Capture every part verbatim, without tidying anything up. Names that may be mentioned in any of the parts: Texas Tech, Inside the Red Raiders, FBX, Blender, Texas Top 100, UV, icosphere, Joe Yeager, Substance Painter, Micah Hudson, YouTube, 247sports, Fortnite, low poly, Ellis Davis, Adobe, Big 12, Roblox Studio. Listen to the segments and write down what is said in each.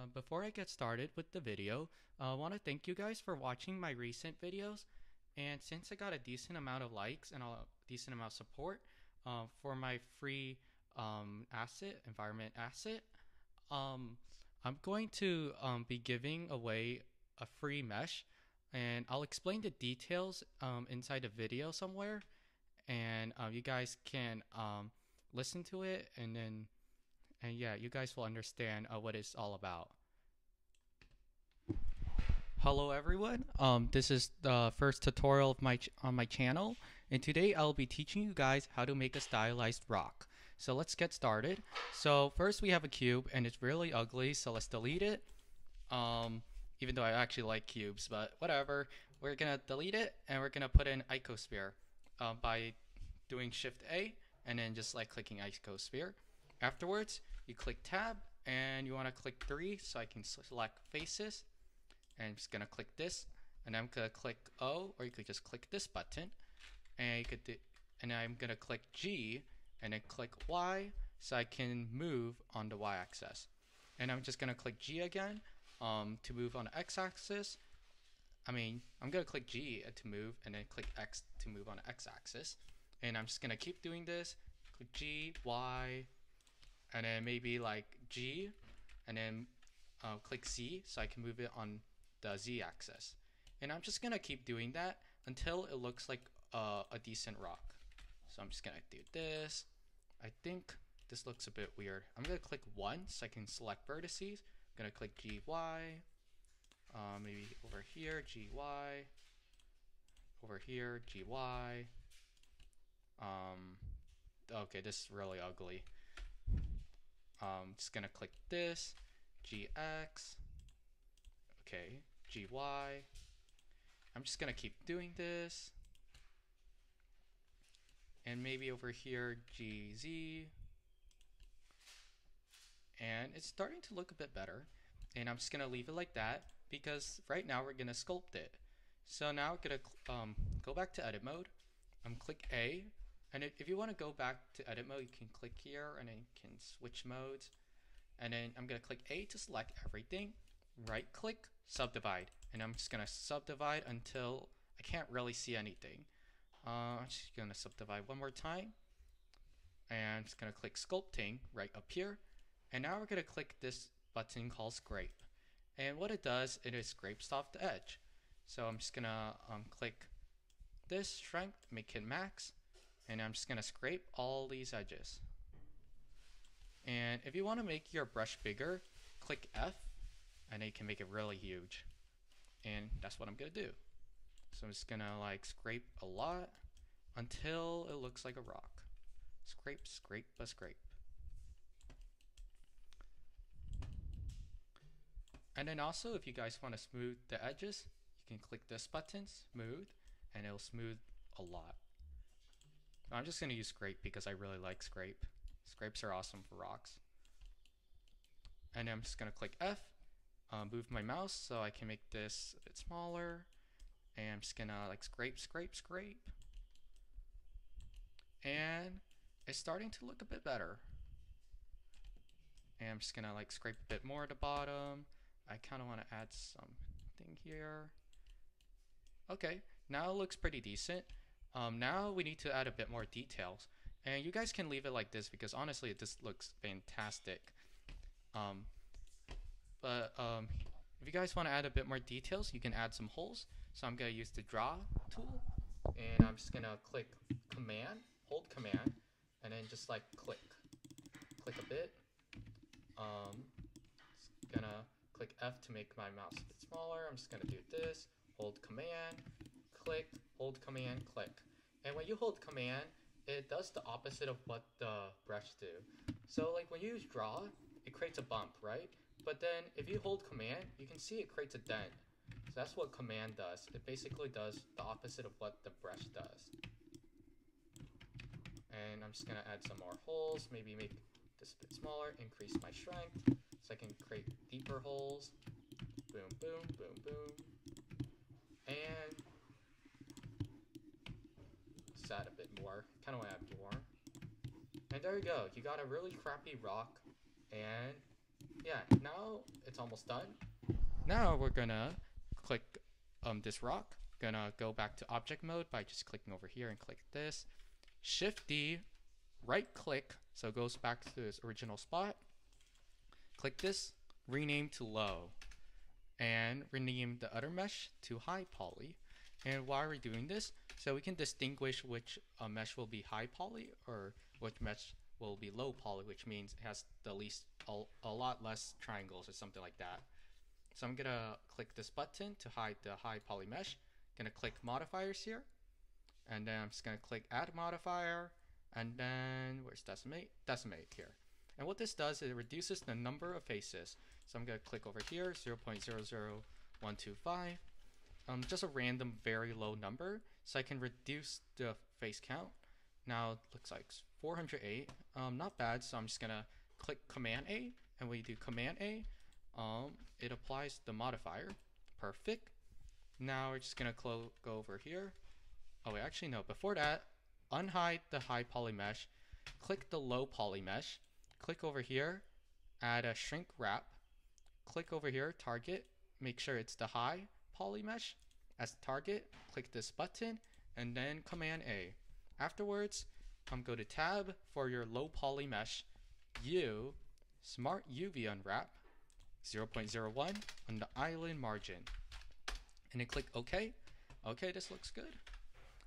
Uh, before I get started with the video, I uh, want to thank you guys for watching my recent videos, and since I got a decent amount of likes and a decent amount of support uh, for my free um, asset, environment asset, um, I'm going to um, be giving away a free mesh, and I'll explain the details um, inside the video somewhere, and uh, you guys can um, listen to it, and then And yeah, you guys will understand uh, what it's all about. Hello everyone, um, this is the first tutorial of my ch on my channel, and today I'll be teaching you guys how to make a stylized rock. So let's get started. So first we have a cube, and it's really ugly, so let's delete it. Um, even though I actually like cubes, but whatever. We're gonna delete it, and we're gonna put in icosphere uh, by doing Shift A, and then just like clicking icosphere. Afterwards, you click tab, and you want to click three, so I can select faces, and I'm just going to click this, and I'm going to click O, or you could just click this button, and you could do, and I'm going to click G, and then click Y, so I can move on the Y axis, and I'm just going to click G again um, to move on the X axis. I mean, I'm going to click G to move, and then click X to move on the X axis, and I'm just going to keep doing this, click G, Y, and then maybe like G, and then uh, click Z, so I can move it on the Z axis. And I'm just gonna keep doing that until it looks like uh, a decent rock. So I'm just gonna do this. I think this looks a bit weird. I'm gonna click one, so I can select vertices. I'm gonna click G, Y, uh, maybe over here, G, Y, over here, G, Y. Um, okay, this is really ugly. I'm um, just gonna click this, G X, okay, G Y. I'm just gonna keep doing this. And maybe over here, G Z. And it's starting to look a bit better. And I'm just gonna leave it like that because right now we're gonna sculpt it. So now we're gonna um, go back to edit mode. I'm um, click A. And if you want to go back to edit mode, you can click here and then you can switch modes. And then I'm going to click A to select everything, right click, subdivide. And I'm just going to subdivide until I can't really see anything. Uh, I'm just going to subdivide one more time. And I'm just going to click sculpting right up here. And now we're going to click this button called scrape. And what it does, it scrapes off the edge. So I'm just going to um, click this, shrink, make it max. And I'm just gonna scrape all these edges. And if you wanna make your brush bigger, click F, and you can make it really huge. And that's what I'm gonna do. So I'm just gonna like scrape a lot until it looks like a rock. Scrape, scrape, but scrape. And then also, if you guys wanna smooth the edges, you can click this button, smooth, and it'll smooth a lot. I'm just going to use scrape because I really like scrape. Scrapes are awesome for rocks. And I'm just going to click F, um, move my mouse so I can make this a bit smaller. And I'm just going to like scrape, scrape, scrape. And it's starting to look a bit better. And I'm just going to like scrape a bit more at the bottom. I kind of want to add something here. Okay, now it looks pretty decent. Um, now we need to add a bit more details, and you guys can leave it like this because honestly, it just looks fantastic. Um, but um, if you guys want to add a bit more details, you can add some holes. So I'm going to use the draw tool, and I'm just going to click command, hold command, and then just like click, click a bit. Um, just gonna click F to make my mouse a bit smaller. I'm just going to do this, hold command, click, hold command, click. And when you hold command, it does the opposite of what the brush do. So like when you use draw, it creates a bump, right? But then if you hold command, you can see it creates a dent. So that's what command does. It basically does the opposite of what the brush does. And I'm just gonna add some more holes, maybe make this a bit smaller, increase my strength, so I can create deeper holes. Boom, boom, boom, boom. And add a bit more, kind of want to add more, and there you go. You got a really crappy rock, and Yeah, now it's almost done. Now we're gonna click um, this rock. Gonna go back to object mode by just clicking over here and click this. Shift D, right click, so it goes back to its original spot. Click this, rename to low, and rename the other mesh to high poly. And why are we doing this? So we can distinguish which uh, mesh will be high poly or which mesh will be low poly, which means it has the least a, a lot less triangles or something like that. So I'm gonna click this button to hide the high poly mesh. Gonna click modifiers here, and then I'm just gonna click add modifier, and then where's decimate? Decimate here. And what this does is it reduces the number of faces. So I'm gonna click over here, zero point zero zero one two five. Um, just a random very low number, so I can reduce the face count. Now it looks like four hundred eight, um, not bad. So I'm just gonna click Command A, and when you do Command A, um, it applies the modifier. Perfect. Now we're just gonna go over here. Oh wait, actually no, before that, unhide the high poly mesh, click the low poly mesh, click over here, add a shrink wrap, click over here, target, make sure it's the high poly mesh as target, click this button, and then Command A. Afterwards, um, go to tab for your low poly mesh, U, smart U V unwrap, zero point zero one on the island margin. And then click OK. OK, this looks good.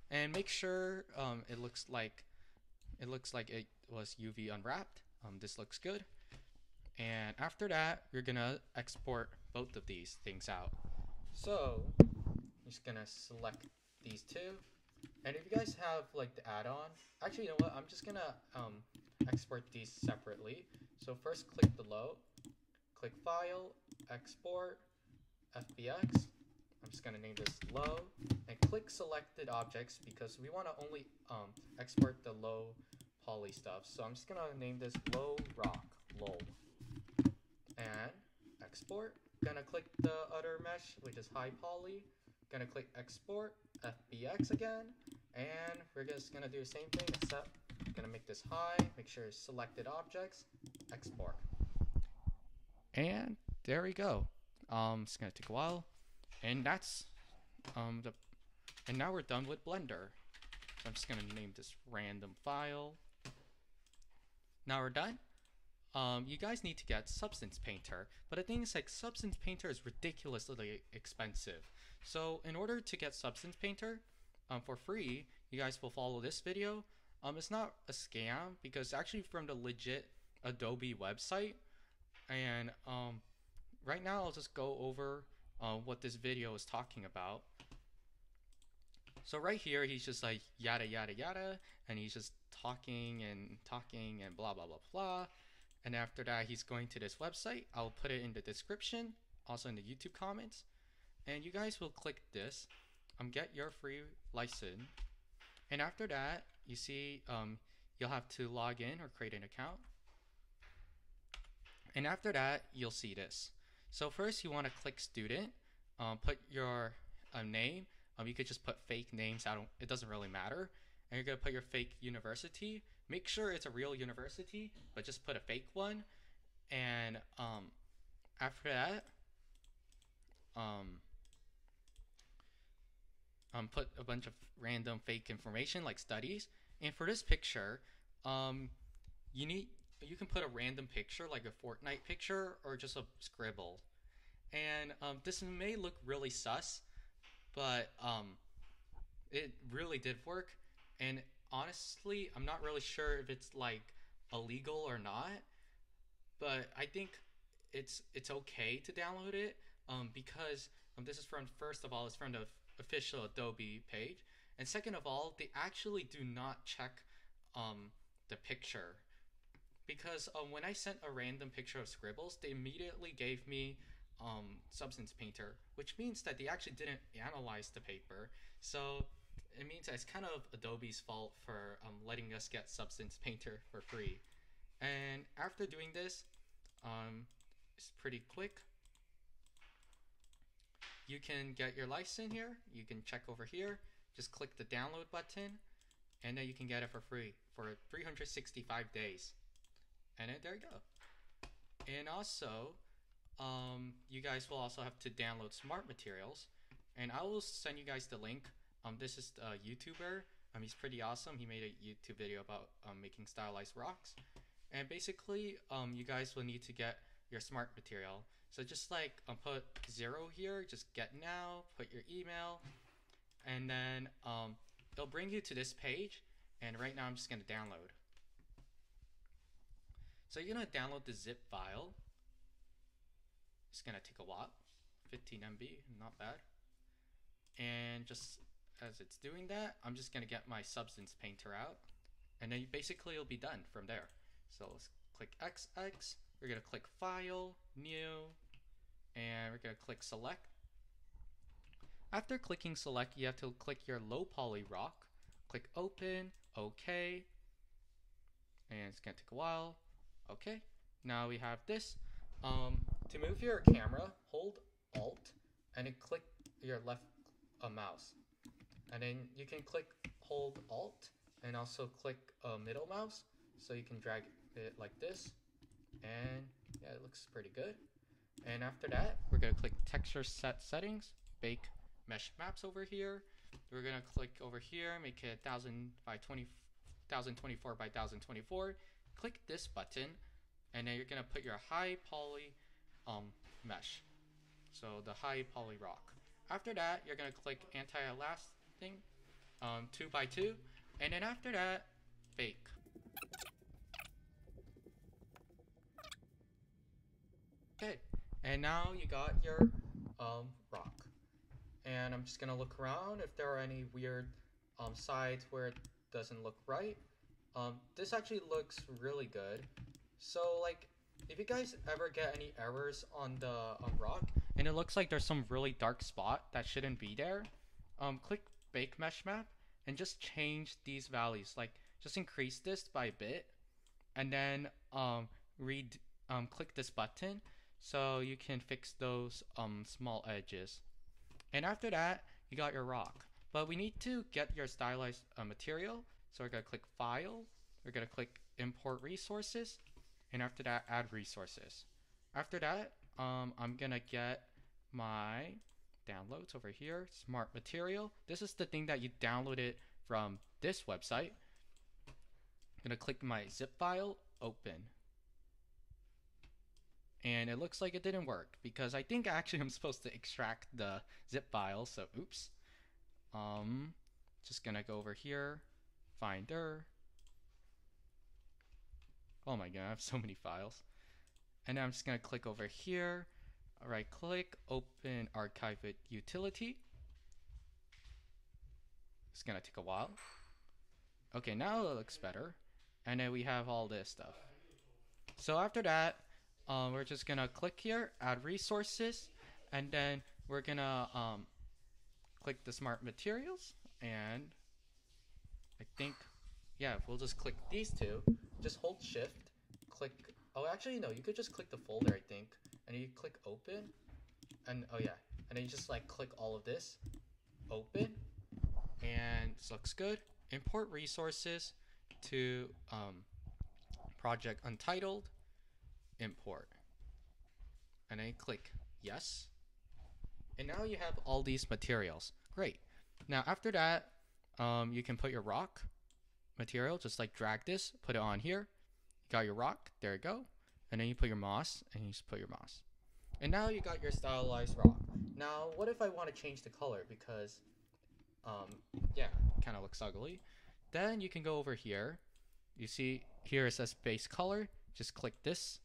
And make sure um, it looks like it looks like it was U V unwrapped. Um, this looks good. And after that, you're gonna export both of these things out. So I'm just gonna select these two. And if you guys have like the add-on, actually, you know what? I'm just gonna um, export these separately. So first, click the low, click File, Export, F B X. I'm just gonna name this low, and click selected objects because we wanna only um, export the low poly stuff. So I'm just gonna name this low rock, lol. And export, gonna click the other mesh, which is high poly. Gonna click export, F B X again. And we're just gonna do the same thing, except I'm gonna make this high, make sure it's selected objects, export. And there we go. Um, it's gonna take a while. And that's um, the, and now we're done with Blender. So I'm just gonna name this random file. Now we're done. Um, you guys need to get Substance Painter, but the thing is, like, Substance Painter is ridiculously expensive. So in order to get Substance Painter um, for free, you guys will follow this video. Um, it's not a scam because it's actually from the legit Adobe website. And um, right now I'll just go over Uh, what this video is talking about. So right here, he's just like yada yada yada, and he's just talking and talking and blah blah blah blah. And after that, he's going to this website. I'll put it in the description, also in the YouTube comments, and you guys will click this, um, get your free license. And after that, you see, um, you'll have to log in or create an account. And after that, you'll see this. So first you want to click student, um, put your uh, name. Um, you could just put fake names. I don't, it doesn't really matter. And you're going to put your fake university. Make sure it's a real university, but just put a fake one. And um, after that, um, um, put a bunch of random fake information like studies. And for this picture, um, you need... you can put a random picture, like a Fortnite picture, or just a scribble. And um, this may look really sus, but um, it really did work. And honestly, I'm not really sure if it's like illegal or not, but I think it's it's okay to download it um, because um, this is from, first of all, it's from the official Adobe page. And second of all, they actually do not check um, the picture. Because um, when I sent a random picture of scribbles, they immediately gave me um, Substance Painter, which means that they actually didn't analyze the paper. So it means that it's kind of Adobe's fault for um, letting us get Substance Painter for free. And after doing this, um, it's pretty quick. You can get your license here. You can check over here. Just click the download button, and then you can get it for free for three hundred sixty-five days. And there you go. And also, um, you guys will also have to download Smart Materials, and I will send you guys the link. Um, this is a YouTuber. Um, he's pretty awesome. He made a YouTube video about um, making stylized rocks. And basically, um, you guys will need to get your smart material. So just like um, put zero here, just get now, put your email, and then um, it'll bring you to this page. And right now I'm just gonna download. So you're gonna download the zip file. It's gonna take a while, fifteen M B, not bad. And just as it's doing that, I'm just gonna get my Substance Painter out, and then you basically it'll be done from there. So let's click X X, we're gonna click File, New, and we're gonna click Select. After clicking Select, you have to click your low poly rock, click Open, OK, and it's gonna take a while. Okay, now we have this. Um, to move your camera, hold Alt, and then click your left uh, mouse. And then you can click, hold Alt, and also click uh, middle mouse, so you can drag it like this. And yeah, it looks pretty good. And after that, we're gonna click Texture Set Settings, Bake Mesh Maps over here. We're gonna click over here, make it one thousand by twenty, one thousand twenty-four by one thousand twenty-four. Click this button, and then you're gonna put your high poly um, mesh. So the high poly rock. After that, you're gonna click anti-elastic thing, um, two by two, and then after that, bake. Okay, and now you got your um, rock. And I'm just gonna look around if there are any weird um, sides where it doesn't look right. Um, this actually looks really good. So like, if you guys ever get any errors on the um, rock, and it looks like there's some really dark spot that shouldn't be there, um, click Bake Mesh Map and just change these values. Like, just increase this by a bit, and then um, read, um, click this button so you can fix those um, small edges. And after that, you got your rock. But we need to get your stylized uh, material. So we're gonna click File, we're gonna click Import Resources, and after that, Add Resources. After that, um, I'm gonna get my downloads over here, Smart Material. This is the thing that you downloaded from this website. I'm gonna click my zip file, Open. And it looks like it didn't work because I think actually I'm supposed to extract the zip file, so oops. Um, just gonna go over here. Finder. Oh my god, I have so many files. And I'm just gonna click over here, right click, open archive with utility. It's gonna take a while. Okay, now it looks better. And then we have all this stuff. So after that, um, we're just gonna click here, add resources, and then we're gonna um, click the smart materials, and I think, yeah, we'll just click these two. Just hold shift, click, oh actually no, you could just click the folder I think, and you click open, and oh yeah, and then you just like click all of this, open, and this looks good. Import resources to um, project untitled, import, and then click yes. And now you have all these materials, great. Now after that, Um, you can put your rock material, just like drag this, put it on here. You got your rock, there you go. And then you put your moss, and you just put your moss. And now you got your stylized rock. Now, what if I want to change the color because, um, yeah, kind of looks ugly. Then you can go over here. You see here it says base color. Just click this.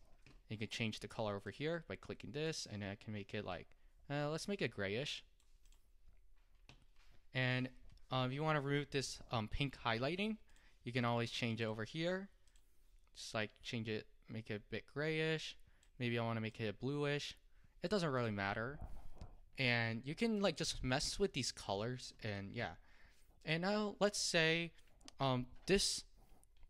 You can change the color over here by clicking this, and I can make it like, uh, let's make it grayish. And Um, if you want to remove this um, pink highlighting, you can always change it over here. Just like change it, make it a bit grayish. Maybe I want to make it bluish. It doesn't really matter. And you can like just mess with these colors, and yeah. And now let's say um, this,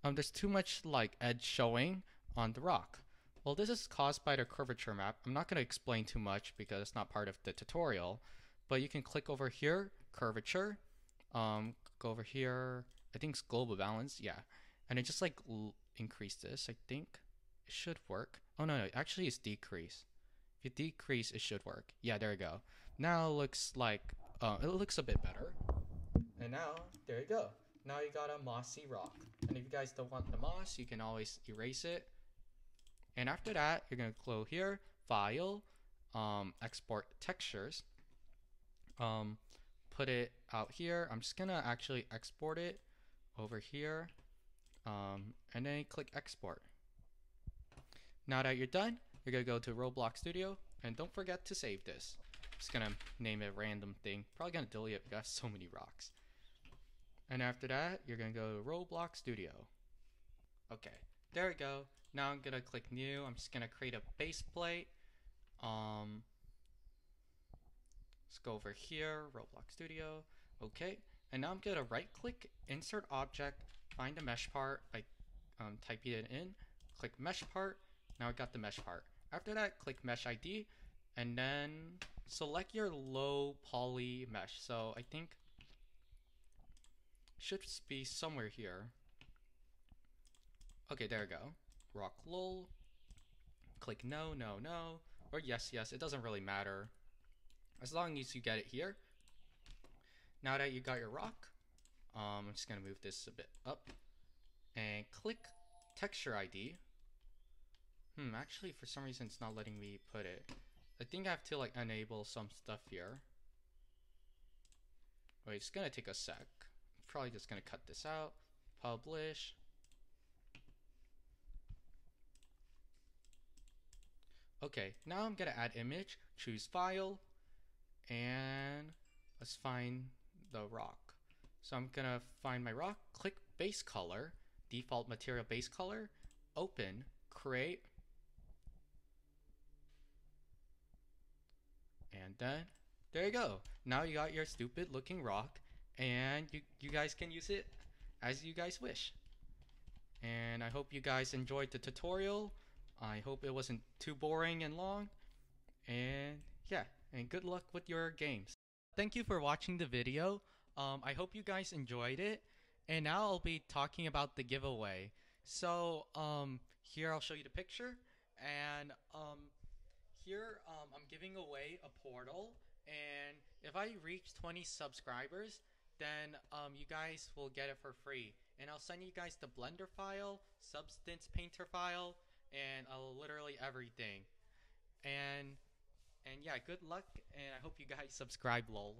um, there's too much like edge showing on the rock. Well, this is caused by the curvature map. I'm not going to explain too much because it's not part of the tutorial, but you can click over here, curvature. Um, go over here, I think it's global balance, yeah. And I just like l increase this, I think. it should work. Oh no, no, actually it's decrease. If you decrease, it should work. Yeah, there you go. Now it looks like, uh, it looks a bit better. And now, there you go. Now you got a mossy rock. And if you guys don't want the moss, you can always erase it. And after that, you're gonna go here, file, um, export textures. Um, put it out here. I'm just gonna actually export it over here. Um, and then click export. Now that you're done, you're gonna go to Roblox Studio, and don't forget to save this. I'm just gonna name it a random thing. Probably gonna delete it, we got so many rocks. And after that, you're gonna go to Roblox Studio. Okay, there we go. Now I'm gonna click new. I'm just gonna create a base plate. Um, let's go over here, Roblox Studio. Okay, and now I'm gonna right click, insert object, find the mesh part. I um, type it in, click mesh part. Now I got the mesh part. After that, click mesh I D, and then select your low poly mesh. So I think should be somewhere here. Okay, there we go. Rock lol. Click no, no, no, or yes, yes. It doesn't really matter as long as you get it here. Now that you got your rock, um, I'm just gonna move this a bit up and click texture I D. Hmm. Actually, for some reason, it's not letting me put it. I think I have to like enable some stuff here. Wait, it's gonna take a sec. Probably just gonna cut this out, publish. Okay, now I'm gonna add image, choose file, and let's find the rock. So I'm gonna find my rock, click base color, default material base color, open, create, and then there you go. Now you got your stupid looking rock. And you, you guys can use it as you guys wish. And I hope you guys enjoyed the tutorial. I hope it wasn't too boring and long. And yeah, and good luck with your games. Thank you for watching the video. Um, I hope you guys enjoyed it. And now I'll be talking about the giveaway. So um, here I'll show you the picture. And um, here um, I'm giving away a portal. And if I reach twenty subscribers, then um, you guys will get it for free. And I'll send you guys the Blender file, Substance Painter file, and uh, literally everything. And, and yeah, good luck, and I hope you guys subscribe, lol.